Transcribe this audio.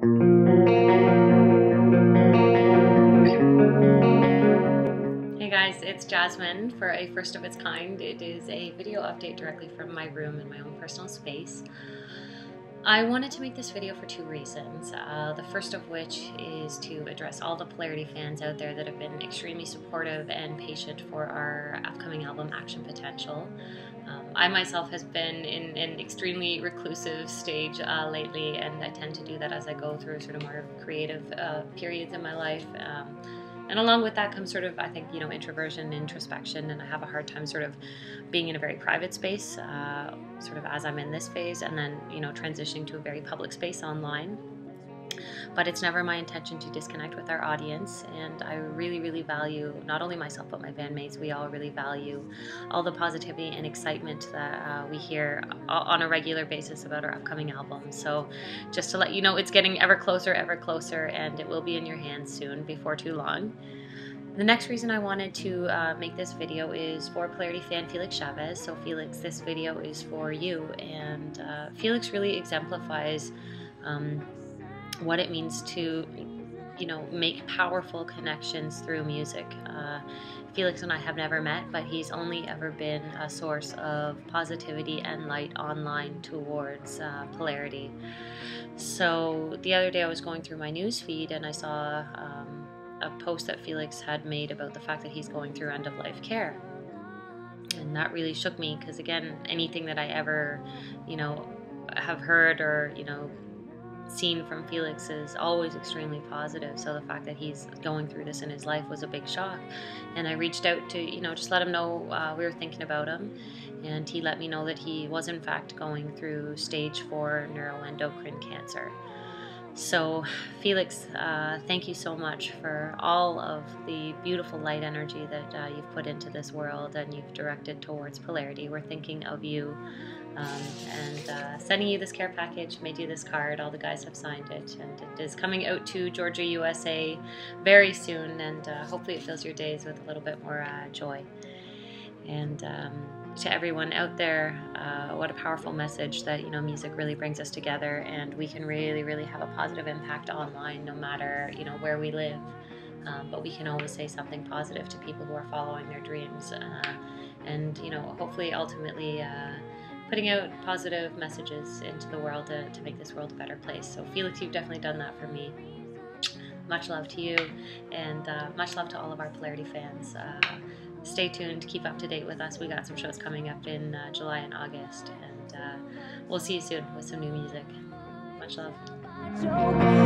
Hey guys, it's Jasmine for a first of its kind. It is a video update directly from my room in my own personal space. I wanted to make this video for two reasons. The first of which is to address all the Polarity fans out there that have been extremely supportive and patient for our upcoming album, Action Potential. I myself has been in an extremely reclusive stage lately, and I tend to do that as I go through sort of more creative periods in my life. And along with that comes sort of, I think, you know, introversion, introspection, and I have a hard time sort of being in a very private space, sort of as I'm in this phase, and then, you know, transitioning to a very public space online. But it's never my intention to disconnect with our audience, and I really, really value not only myself but my bandmates. We all really value all the positivity and excitement that we hear on a regular basis about our upcoming album. So just to let you know, it's getting ever closer, and it will be in your hands soon, before too long. The next reason I wanted to make this video is for Polarity fan Felix Chavez. So Felix, this video is for you, and Felix really exemplifies what it means to, you know, make powerful connections through music. Felix and I have never met, but he's only ever been a source of positivity and light online towards Polarity. So the other day I was going through my news feed and I saw a post that Felix had made about the fact that he's going through end-of-life care. And that really shook me, because again, anything that I ever, you know, have heard or, you know, seen from Felix is always extremely positive. So the fact that he's going through this in his life was a big shock, and I reached out to, you know, just let him know we were thinking about him, and he let me know that he was in fact going through stage 4 neuroendocrine cancer. So Felix, thank you so much for all of the beautiful light energy that you've put into this world and you've directed towards Polarity. We're thinking of you, and sending you this care package, made you this card. All the guys have signed it, and it is coming out to Georgia, USA very soon, and hopefully it fills your days with a little bit more joy. And to everyone out there, what a powerful message that, you know, music really brings us together, and we can really, really have a positive impact online, no matter, you know, where we live. But we can always say something positive to people who are following their dreams, and, you know, hopefully ultimately putting out positive messages into the world to make this world a better place. So Felix, you've definitely done that for me. Much love to you, and much love to all of our Polarity fans. Stay tuned, keep up to date with us. We got some shows coming up in July and August, and we'll see you soon with some new music. Much love.